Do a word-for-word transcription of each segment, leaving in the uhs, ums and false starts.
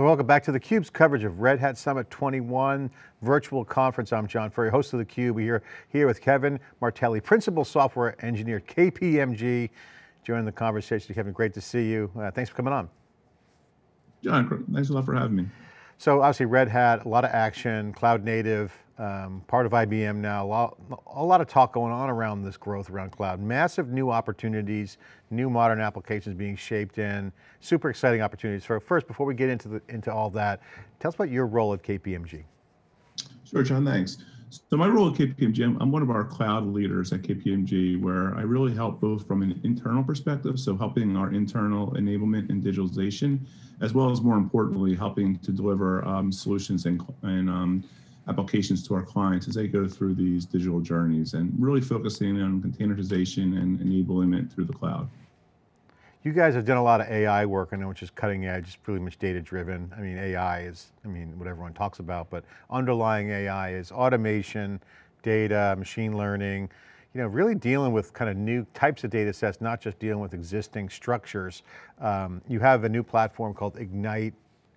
And welcome back to theCUBE's coverage of Red Hat Summit twenty-one virtual conference. I'm John Furrier, host of theCUBE. We're here, here with Kevin Martelli, Principal Software Engineer, K P M G. Joining the conversation, Kevin, great to see you. Uh, thanks for coming on. John, thanks a lot for having me. So obviously Red Hat, a lot of action, cloud native, um, part of I B M now, a lot, a lot of talk going on around this growth around cloud. Massive new opportunities, new modern applications being shaped in, super exciting opportunities. So first, before we get into, the, into all that, tell us about your role at K P M G. Sure, John, thanks. So my role at K P M G, I'm, I'm one of our cloud leaders at K P M G, where I really help both from an internal perspective, so helping our internal enablement and digitalization, as well as more importantly, helping to deliver um, solutions and, and um, applications to our clients as they go through these digital journeys and really focusing on containerization and enablement through the cloud. You guys have done a lot of A I work, I know, which is cutting edge, it's pretty much data driven. I mean, A I is, I mean, what everyone talks about, but underlying A I is automation, data, machine learning, you know, really dealing with kind of new types of data sets, not just dealing with existing structures. Um, you have a new platform called Ignite.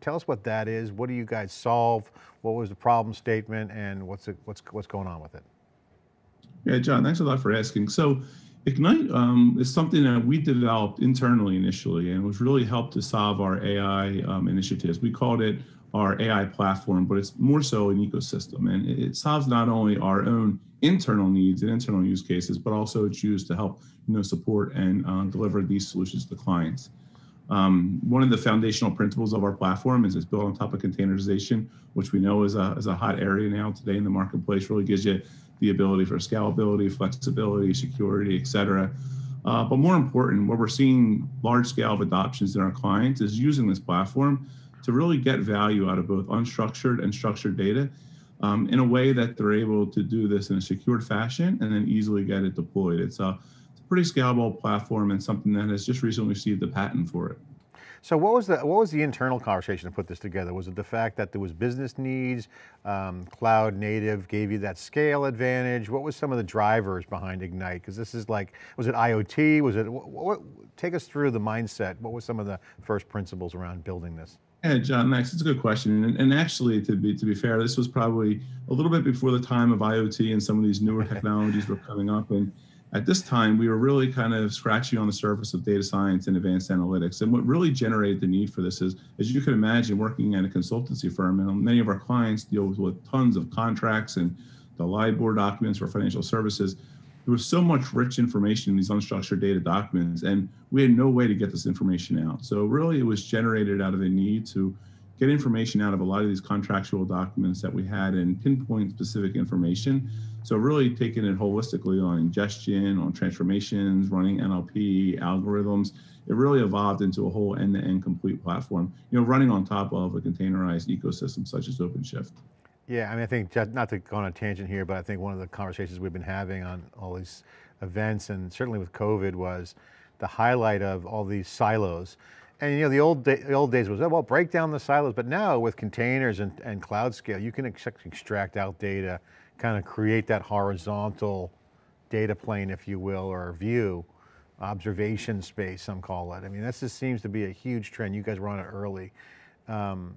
Tell us what that is. What do you guys solve? What was the problem statement and what's, it, what's, what's going on with it? Yeah, John, thanks a lot for asking. So, Ignite um, is something that we developed internally initially, and it was really helped to solve our A I um, initiatives. We called it our A I platform, but it's more so an ecosystem, and it, it solves not only our own internal needs and internal use cases, but also it's used to help you know support and uh, deliver these solutions to clients. Um, one of the foundational principles of our platform is it's built on top of containerization, which we know is a, is a hot area now today in the marketplace. Really gives you the ability for scalability, flexibility, security, et cetera. Uh, but more important, what we're seeing large scale of adoptions in our clients is using this platform to really get value out of both unstructured and structured data um, in a way that they're able to do this in a secured fashion and then easily get it deployed. It's a pretty scalable platform and something that has just recently received a patent for it. So what was the, what was the internal conversation to put this together? Was it the fact that there was business needs, um, cloud native gave you that scale advantage? What was some of the drivers behind Ignite? Because this is like, was it IoT? Was it, what, what, take us through the mindset. What were some of the first principles around building this? Yeah, John, Max, it's a good question. And, and actually, to be, to be fair, this was probably a little bit before the time of IoT and some of these newer technologies were coming up. And at this time, we were really kind of scratching on the surface of data science and advanced analytics. And what really generated the need for this is, as you can imagine, working at a consultancy firm, and many of our clients deal with, with tons of contracts and the LIBOR documents for financial services. There was so much rich information in these unstructured data documents, and we had no way to get this information out. So really, it was generated out of a need to get information out of a lot of these contractual documents that we had and pinpoint specific information. So really taking it holistically on ingestion, on transformations, running N L P, algorithms, it really evolved into a whole end-to-end complete platform, you know, running on top of a containerized ecosystem such as OpenShift. Yeah, I mean, I think, just not to go on a tangent here, but I think one of the conversations we've been having on all these events and certainly with COVID was the highlight of all these silos. And you know, the old, day, the old days was, oh, well, break down the silos, but now with containers and, and cloud scale, you can ex extract out data, kind of create that horizontal data plane, if you will, or view, observation space, some call it. I mean, this just seems to be a huge trend. You guys were on it early. Um,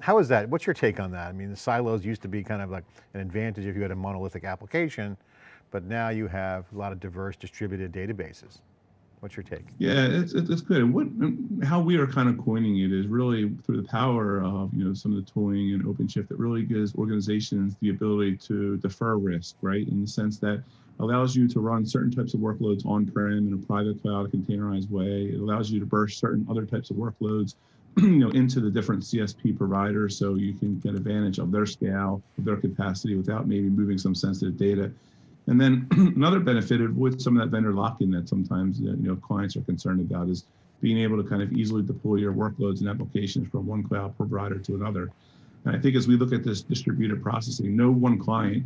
how is that? What's your take on that? I mean, the silos used to be kind of like an advantage if you had a monolithic application, but now you have a lot of diverse distributed databases. What's your take? Yeah, it's, it's good. What, how we are kind of coining it is really through the power of, you know, some of the tooling and OpenShift that really gives organizations the ability to defer risk, right? In the sense that allows you to run certain types of workloads on-prem in a private cloud, containerized way. It allows you to burst certain other types of workloads, you know, into the different C S P providers so you can get advantage of their scale, of their capacity without maybe moving some sensitive data. And then another benefit with some of that vendor lock-in that sometimes you know clients are concerned about is being able to kind of easily deploy your workloads and applications from one cloud provider to another. And I think as we look at this distributed processing, no one client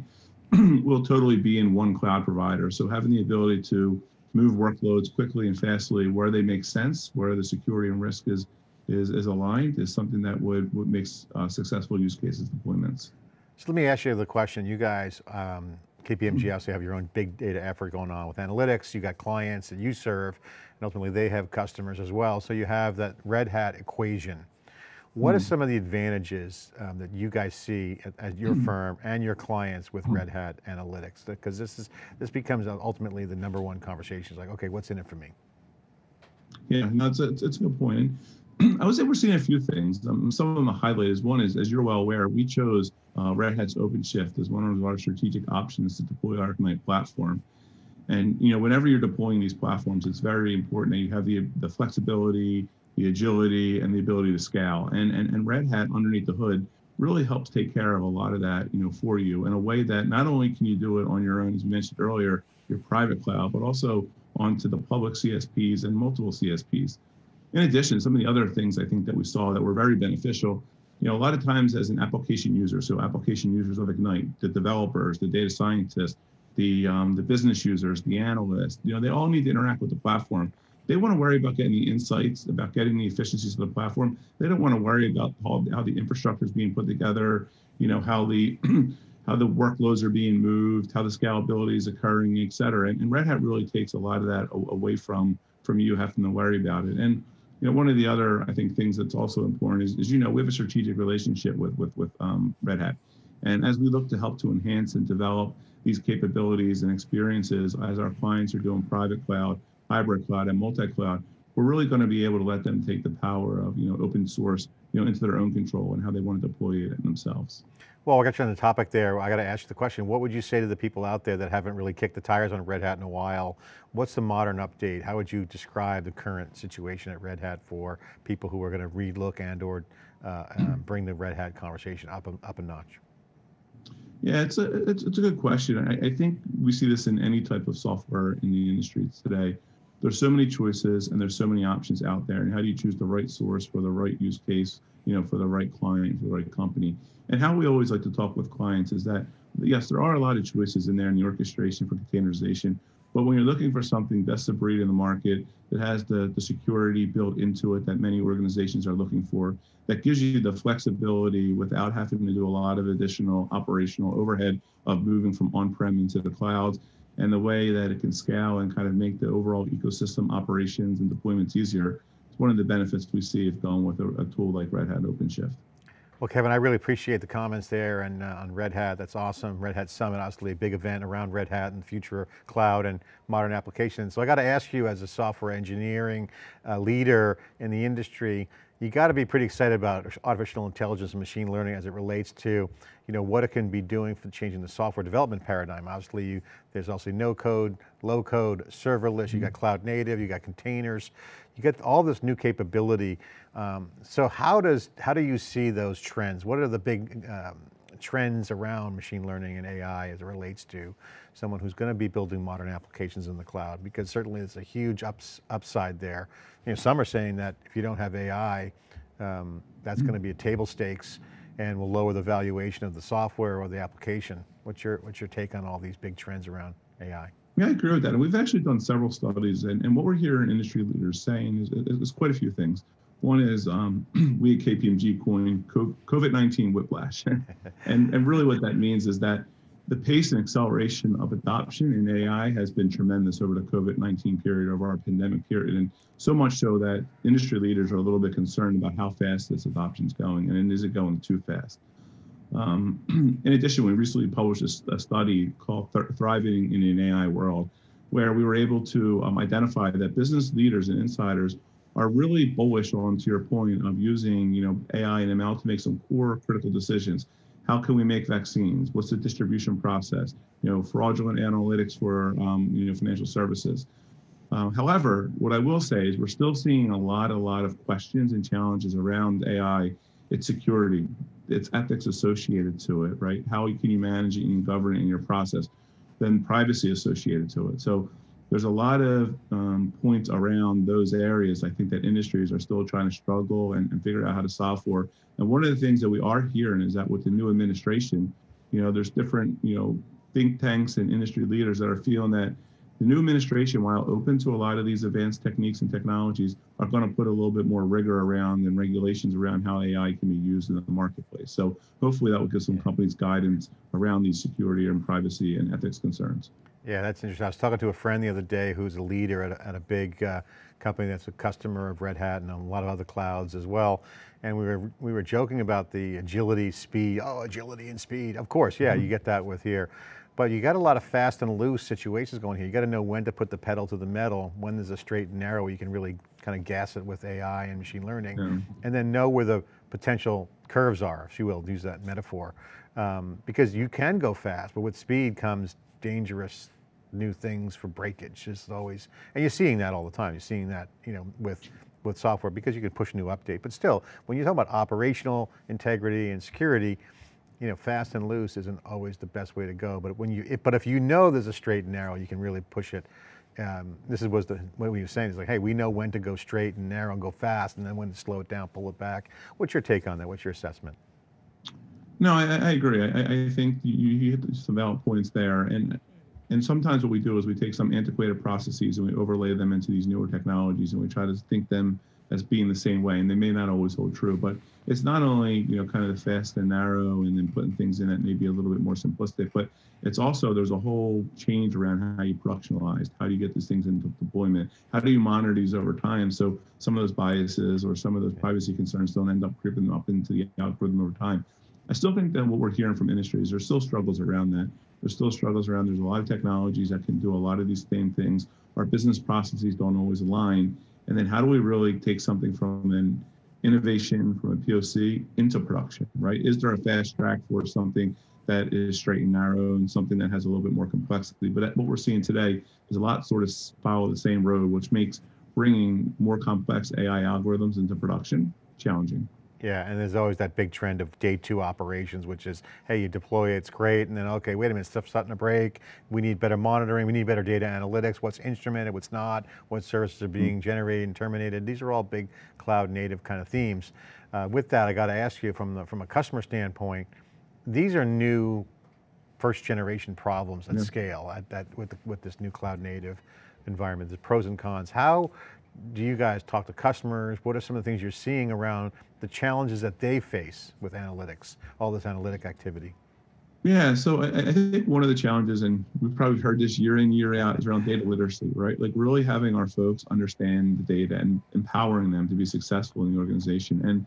will totally be in one cloud provider. So having the ability to move workloads quickly and fastly where they make sense, where the security and risk is is, is aligned, is something that would, would make uh, successful use cases deployments. So let me ask you the question, you guys, um, K P M G also have your own big data effort going on with analytics. You got clients that you serve, and ultimately they have customers as well. So you have that Red Hat equation. What mm. are some of the advantages um, that you guys see at, at your mm. firm and your clients with Red Hat Analytics? Because this is this becomes ultimately the number one conversation. It's like, okay, what's in it for me? Yeah, no, it's a, it's a good point. I would say we're seeing a few things. Um, some of them are highlighted. One is, as you're well aware, we chose uh, Red Hat's OpenShift as one of our strategic options to deploy our Ignite platform. And you know, whenever you're deploying these platforms, it's very important that you have the, the flexibility, the agility, and the ability to scale. And, and, and Red Hat, underneath the hood, really helps take care of a lot of that, you know, for you in a way that not only can you do it on your own, as we mentioned earlier, your private cloud, but also onto the public C S Ps and multiple C S Ps. In addition, some of the other things I think that we saw that were very beneficial, you know, a lot of times as an application user, so application users of Ignite, the developers, the data scientists, the um, the business users, the analysts, you know, they all need to interact with the platform. They want to worry about getting the insights, about getting the efficiencies of the platform. They don't want to worry about how, how the infrastructure is being put together, you know, how the how the workloads are being moved, how the scalability is occurring, et cetera. And, and Red Hat really takes a lot of that away from from you having to worry about it. And you know, one of the other, I think, things that's also important is, is you know, we have a strategic relationship with with, with um, Red Hat. And as we look to help to enhance and develop these capabilities and experiences as our clients are doing private cloud, hybrid cloud, and multi-cloud, we're really going to be able to let them take the power of, you know, open source, you know, into their own control and how they want to deploy it themselves. Well, I got you on the topic there. I got to ask you the question, what would you say to the people out there that haven't really kicked the tires on Red Hat in a while? What's the modern update? How would you describe the current situation at Red Hat for people who are going to relook and or uh, um, bring the Red Hat conversation up a, up a notch? Yeah, it's a, it's, it's a good question. I, I think we see this in any type of software in the industry today. There's so many choices and there's so many options out there, and how do you choose the right source for the right use case, you know, for the right client, for the right company? And how we always like to talk with clients is that, yes, there are a lot of choices in there in the orchestration for containerization, but when you're looking for something best of breed in the market that has the, the security built into it that many organizations are looking for, that gives you the flexibility without having to do a lot of additional operational overhead of moving from on-prem into the cloud, and the way that it can scale and kind of make the overall ecosystem operations and deployments easier. It's one of the benefits we see if going with a, a tool like Red Hat OpenShift. Well, Kevin, I really appreciate the comments there and uh, on Red Hat. That's awesome. Red Hat Summit, obviously a big event around Red Hat and the future of cloud and modern applications. So I got to ask you, as a software engineering uh, leader in the industry, you got to be pretty excited about artificial intelligence and machine learning as it relates to, you know, what it can be doing for changing the software development paradigm. Obviously, you, there's also no code, low code, serverless, mm-hmm. you got cloud native, you got containers, you get all this new capability. Um, so how does, how do you see those trends? What are the big um, trends around machine learning and A I as it relates to someone who's going to be building modern applications in the cloud? Because certainly there's a huge ups, upside there. You know, some are saying that if you don't have A I, um, that's mm-hmm. going to be a table stakes and will lower the valuation of the software or the application. What's your, what's your take on all these big trends around A I? Yeah, I agree with that. And we've actually done several studies, and, and what we're hearing industry leaders saying is, is, is quite a few things. One is um, we at K P M G coined COVID nineteen whiplash. and, and really what that means is that the pace and acceleration of adoption in A I has been tremendous over the COVID nineteen period, over our pandemic period. And so much so that industry leaders are a little bit concerned about how fast this adoption is going, and is it going too fast? Um, in addition, we recently published a, a study called Th- Thriving in an A I World, where we were able to um, identify that business leaders and insiders are really bullish on, to your point, of using, you know, A I and M L to make some core critical decisions. How can we make vaccines? What's the distribution process? You know, fraudulent analytics for, um, you know, financial services. Uh, however, what I will say is we're still seeing a lot, a lot of questions and challenges around A I. It's security, it's ethics associated to it, right? How can you manage it and govern it in your process? Then privacy associated to it. So there's a lot of um, points around those areas, I think, that industries are still trying to struggle and, and figure out how to solve for. And one of the things that we are hearing is that with the new administration, you know, there's different, you know, think tanks and industry leaders that are feeling that The new administration, while open to a lot of these advanced techniques and technologies, are going to put a little bit more rigor around and regulations around how A I can be used in the marketplace. So hopefully that will give some companies guidance around these security and privacy and ethics concerns. Yeah, that's interesting. I was talking to a friend the other day who's a leader at a, at a big uh, company that's a customer of Red Hat and a lot of other clouds as well. And we were, we were joking about the agility, speed, oh, agility and speed. Of course, yeah, mm-hmm. you get that with here. But you got a lot of fast and loose situations going here. You got to know when to put the pedal to the metal, when there's a straight and narrow, you can really kind of gas it with A I and machine learning, yeah. and then know where the potential curves are, if you will, use that metaphor. Um, because you can go fast, but with speed comes dangerous new things for breakage. It's always, and you're seeing that all the time. You're seeing that, you know, with, with software, because you can push a new update. But still, when you talk about operational integrity and security, you know, fast and loose isn't always the best way to go, but when you, it, but if you know there's a straight and narrow, you can really push it. Um, this is was the what we were saying is like, hey, we know when to go straight and narrow and go fast, and then when to slow it down, pull it back. What's your take on that? What's your assessment? No, I, I agree. I, I think you, you hit some valid points there, and and sometimes what we do is we take some antiquated processes and we overlay them into these newer technologies, and we try to think them as being the same way, and they may not always hold true, but it's not only, you know, kind of the fast and narrow and then putting things in that maybe a little bit more simplistic, but it's also, there's a whole change around how you productionalize, how do you get these things into deployment, how do you monitor these over time so some of those biases or some of those privacy concerns don't end up creeping up into the algorithm over time. I still think that what we're hearing from industries, there's still struggles around that. There's still struggles around, there's a lot of technologies that can do a lot of these same things. Our business processes don't always align. And then how do we really take something from an innovation, from a P O C into production, right? Is there a fast track for something that is straight and narrow and something that has a little bit more complexity? But what we're seeing today is a lot sort of follow the same road, which makes bringing more complex A I algorithms into production challenging. Yeah, and there's always that big trend of day two operations, which is, hey, you deploy it, it's great, and then, okay, wait a minute, stuff's starting to break, we need better monitoring, we need better data analytics, what's instrumented, what's not, what services are being generated and terminated. These are all big cloud native kind of themes. Uh, with that, I got to ask you, from, the, from a customer standpoint, these are new first generation problems at yeah. scale at, at, with, the, with this new cloud native environment, the pros and cons. How do you guys talk to customers? What are some of the things you're seeing around the challenges that they face with analytics, all this analytic activity? Yeah, so I, I think one of the challenges, and we've probably heard this year in, year out, is around data literacy, right? Like really having our folks understand the data and empowering them to be successful in the organization. And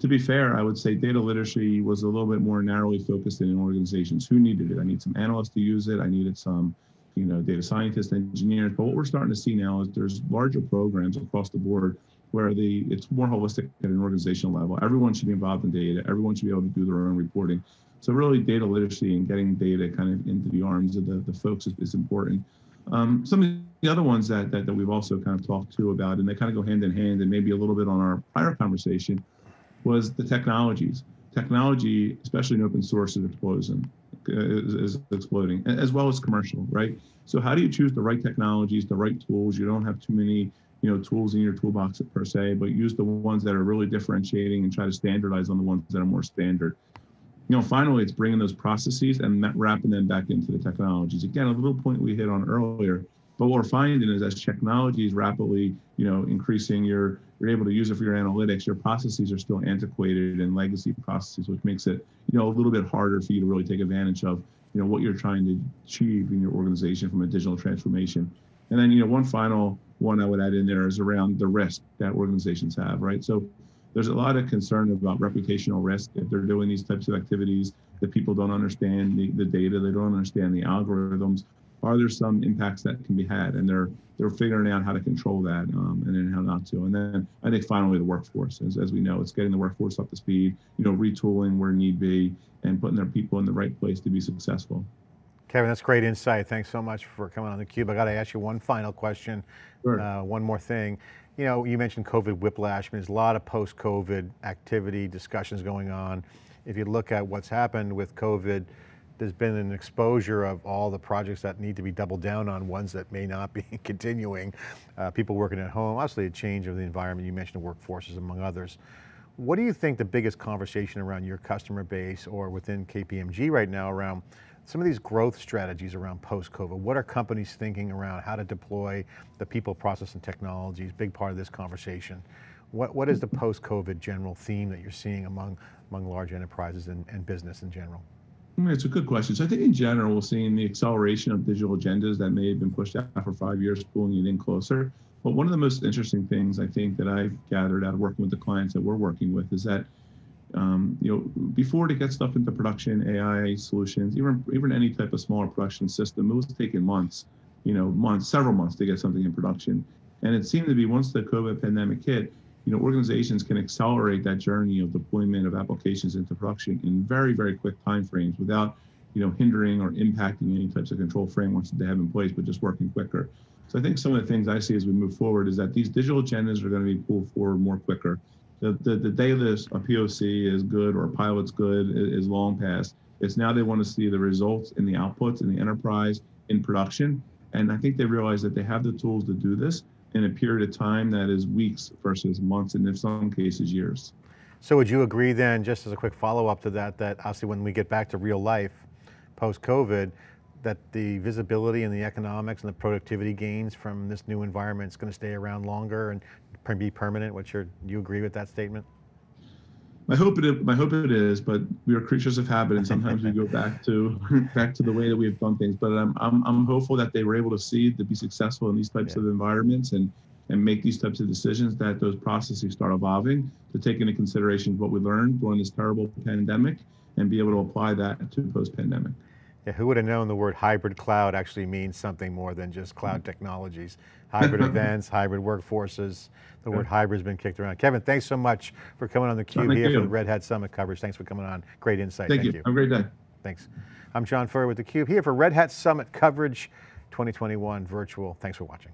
to be fair, I would say data literacy was a little bit more narrowly focused in organizations. Who needed it? I need some analysts to use it. I needed some you know, data scientists, engineers, but what we're starting to see now is there's larger programs across the board where the it's more holistic at an organizational level. Everyone should be involved in data. Everyone should be able to do their own reporting. So really data literacy and getting data kind of into the arms of the, the folks is, is important. Um, some of the other ones that, that, that we've also kind of talked to about, and they kind of go hand in hand and maybe a little bit on our prior conversation, was the technologies. Technology, especially in open source, is explosion. Is exploding, as well as commercial, right? So how do you choose the right technologies, the right tools? You don't have too many, you know, tools in your toolbox per se, but use the ones that are really differentiating and try to standardize on the ones that are more standard. You know, finally, it's bringing those processes and wrapping them back into the technologies. Again, a little point we hit on earlier, but what we're finding is as technology is rapidly, you know, increasing, your, you're able to use it for your analytics, your processes are still antiquated and legacy processes, which makes it, you know, a little bit harder for you to really take advantage of, you know, what you're trying to achieve in your organization from a digital transformation. And then, you know, one final one I would add in there is around the risk that organizations have, right? So there's a lot of concern about reputational risk. If they're doing these types of activities, that people don't understand the, the data, they don't understand the algorithms, are there some impacts that can be had? And they're they're figuring out how to control that um, and then how not to. And then I think finally the workforce, as, as we know, it's getting the workforce up to speed, you know, retooling where need be and putting their people in the right place to be successful. Kevin, that's great insight. Thanks so much for coming on theCUBE. I got to ask you one final question, sure. uh, one more thing. You know, you mentioned COVID whiplash. I mean, there's a lot of post-COVID activity, discussions going on. If you look at what's happened with COVID, there's been an exposure of all the projects that need to be doubled down on, ones that may not be continuing. Uh, people working at home, obviously a change of the environment. You mentioned workforces among others. What do you think the biggest conversation around your customer base or within K P M G right now around some of these growth strategies around post-COVID. What are companies thinking around how to deploy the people, process, and technologies? Big part of this conversation. What, what is the post-COVID general theme that you're seeing among, among large enterprises and, and business in general? It's a good question. So I think in general, we're seeing the acceleration of digital agendas that may have been pushed out for five years, pulling it in closer. But one of the most interesting things I think that I've gathered out of working with the clients that we're working with is that, um, you know, before to get stuff into production, A I solutions, even even any type of smaller production system, it was taking months, you know, months, several months to get something in production. And it seemed to be once the COVID pandemic hit, you know, organizations can accelerate that journey of deployment of applications into production in very, very quick timeframes without, you know, hindering or impacting any types of control frameworks that they have in place, but just working quicker. So I think some of the things I see as we move forward is that these digital agendas are going to be pulled forward more quicker. The, the, the day this a P O C is good or a pilot's good is long past. It's now they want to see the results and the outputs in the enterprise in production. And I think they realize that they have the tools to do this in a period of time that is weeks versus months, and in some cases years. So would you agree then, just as a quick follow-up to that, that obviously when we get back to real life post-COVID, that the visibility and the economics and the productivity gains from this new environment is going to stay around longer and be permanent? What's your, do you agree with that statement? I hope it is, my hope it is, but we are creatures of habit, and sometimes we go back to back to the way that we've done things. But I'm, I'm I'm hopeful that they were able to see to be successful in these types yeah. of environments and and make these types of decisions, that those processes start evolving to take into consideration what we learned during this terrible pandemic and be able to apply that to post-pandemic. Yeah, who would have known the word hybrid cloud actually means something more than just cloud technologies? Hybrid events, hybrid workforces. The word hybrid's been kicked around. Kevin, thanks so much for coming on theCUBE here for the Red Hat Summit coverage. Thanks for coming on. Great insight. Thank, Thank you. you. Have a great day. Thanks. I'm John Furrier with theCUBE here for Red Hat Summit coverage twenty twenty-one virtual. Thanks for watching.